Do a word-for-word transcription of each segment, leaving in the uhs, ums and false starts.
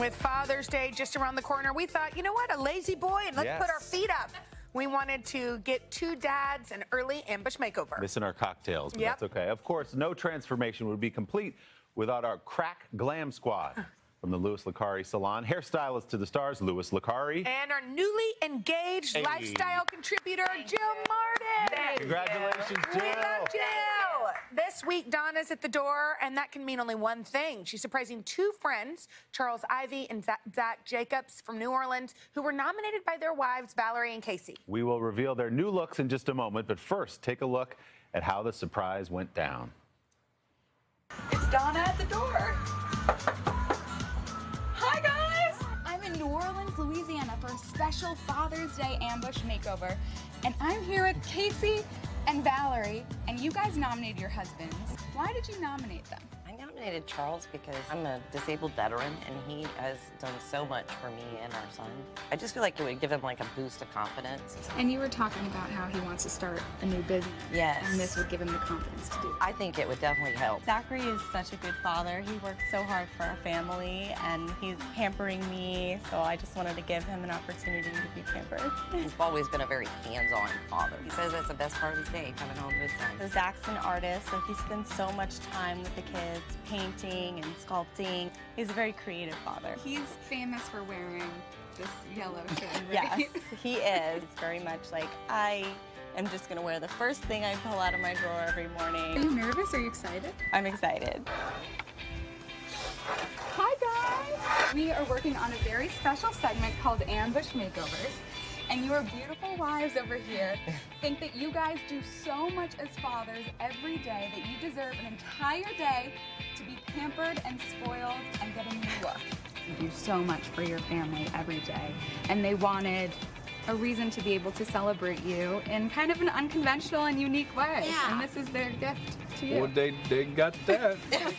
With Father's Day just around the corner, we thought, you know what, a lazy boy, and let's yes. put our feet up. We wanted to get two dads an early ambush makeover. Missing our cocktails, but yep. that's okay. Of course, no transformation would be complete without our crack glam squad. From the Louis Licari salon, hairstylist to the stars, Louis Licari. And our newly engaged hey. lifestyle contributor, Thank Jill Martin. Thank Congratulations, you. Jill. We love Jill. This week, Donna's at the door, and that can mean only one thing. She's surprising two friends, Charles Ivey and Zach Jacobs from New Orleans, who were nominated by their wives, Valerie and Casey. We will reveal their new looks in just a moment, but first, take a look at how the surprise went down. It's Donna at the door. Hi, guys! I'm in New Orleans, Louisiana for a special Father's Day ambush makeover, and I'm here with Casey and Valerie, and you guys nominated your husbands. Why did you nominate them? I nominated Charles because I'm a disabled veteran, and he has done so much for me and our son. I just feel like it would give him like a boost of confidence. And you were talking about how he wants to start a new business. Yes. And this would give him the confidence to do it. I think it would definitely help. Zachary is such a good father. He works so hard for our family, and he's pampering me, so I just wanted to give him an opportunity to be pampered. He's always been a very hands-on father. He says that's the best part of his day, coming home this time. So Zach's an artist, so he spends so much time with the kids, painting and sculpting. He's a very creative father. He's famous for wearing this yellow shirt, right? Yes, he is. It's very much like, I am just going to wear the first thing I pull out of my drawer every morning. Are you nervous? Are you excited? I'm excited. Hi, guys! We are working on a very special segment called Ambush Makeovers. And your beautiful wives over here think that you guys do so much as fathers every day that you deserve an entire day to be pampered and spoiled and get a new look. You do so much for your family every day, and they wanted a reason to be able to celebrate you in kind of an unconventional and unique way. Yeah. And this is their gift to you. Well, they, they got that. Yeah.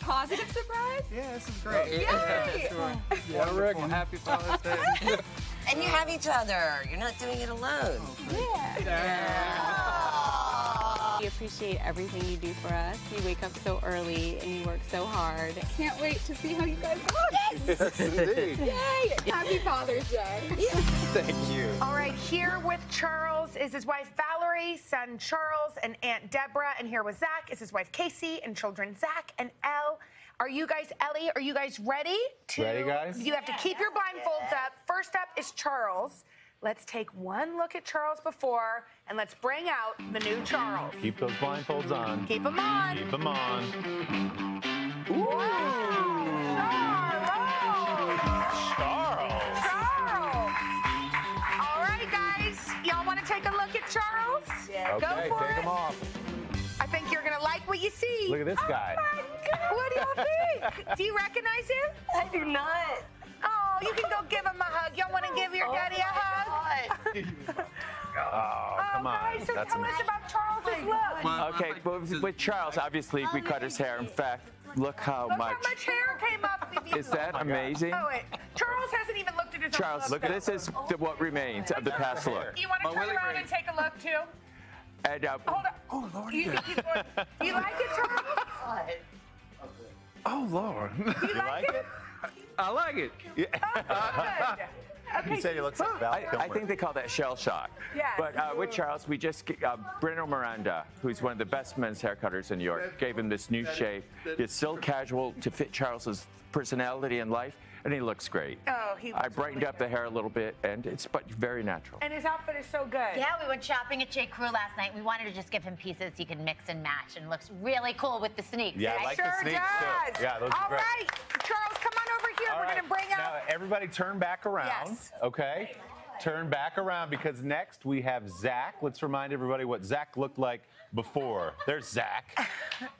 Positive surprise? Yeah, this is great. Yay! Yeah, yeah, I reckon. Happy Father's Day. And you have each other. You're not doing it alone. Yeah. yeah. We appreciate everything you do for us. You wake up so early and you work so hard. Can't wait to see how you guys look. Yes, indeed. Yay! Happy Father's Day. Yeah. Thank you. All right, here with Charles is his wife Valerie, son Charles, and Aunt Deborah. And here with Zach is his wife Casey and children Zach and Elle. Are you guys, Ellie, are you guys ready to? Ready, guys? You have yeah, to keep your blindfolds good. up. First up is Charles. Let's take one look at Charles before, and let's bring out the new Charles. Keep those blindfolds on. Keep them on. Keep them on. Ooh. Wow. Charles. Charles. Charles. All right, guys. Y'all want to take a look at Charles? Yeah. Okay, go for take it. Them off. I think you're going to like what you see. Look at this oh guy. My What do y'all think? Do you recognize him? I do not. Oh, you can go give him a hug. Y'all want to give your oh daddy a hug? God. oh, come on. Okay, so That's tell amazing. us about Charles's look. Well, okay, but with Charles, obviously, we cut his hair. In fact, look how look much. Look how much hair came up. Is that oh amazing? Oh, wait. Charles hasn't even looked at his Charles, own look. Charles, look, this is oh, what remains of the past look. You want to turn around brain. and take a look, too? And, uh, Hold on. Oh, Lord. You, you, you, you like it, Charles? Oh, Lord. You, you like it? it? I like it. Yeah. Oh, good. Okay. You say he looks like Val Kilmer. I, I think they call that shell shock. Yes. But uh, with Charles, we just, uh, Bruno Miranda, who's one of the best men's haircutters in New York, gave him this new shape. It's still casual to fit Charles's personality and life, and he looks great. Oh, he looks I brightened really up good. the hair a little bit, and it's but very natural. And his outfit is so good. Yeah, we went shopping at J. Crew last night. We wanted to just give him pieces he could mix and match, and looks really cool with the sneaks. Yeah, I like sure the sneaks does. too. Yeah, those All are great. right, Charles, come on over here. All We're right. gonna bring out. Now, everybody, turn back around. Yes. Okay, turn back around because next we have Zach. Let's remind everybody what Zach looked like before. There's Zach.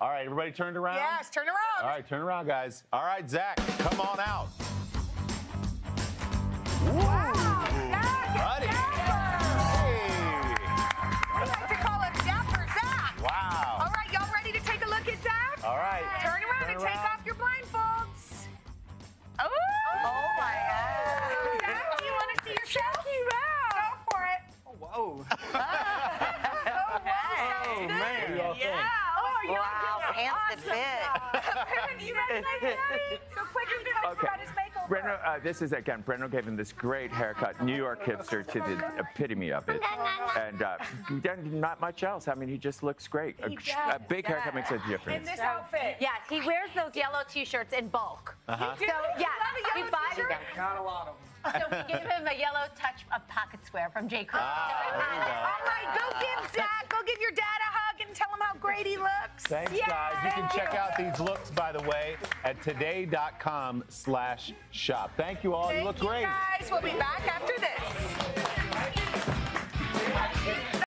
All right, everybody, turned around. Yes, turn around. All right, turn around, guys. All right, Zach, come on out. Wow! Zach and Dapper! We like to call him Dapper Zach! Wow! All right, y'all ready to take a look at Zach? All right. Turn around Turn and around. take off your blindfolds. Oh! Oh, my God! Zach, do you want to see yourself? You out. Go for it. Oh, whoa. Oh, wow. Hey. Oh, man. Yeah. Think? Oh, you wow. Pants awesome. that fit. You ready, my daddy? So quick, you okay. Brenner, uh, this is again, Brenner gave him this great haircut, New York hipster to the epitome of it. And uh, not much else. I mean, he just looks great. A, a big haircut makes a difference. In this outfit. Yes, he wears those yellow t-shirts in bulk. Uh-huh. So, yeah, he buys them. Not a lot of them. So we gave him a yellow touch of pocket square from J. Crew. Ah, all right, go give Zach, go give your dad a hug and tell him how great he looks. Thanks, Yay! guys. You can check out these looks, by the way, at today.com slash shop. Thank you all. Thank you look you great. guys. We'll be back after this.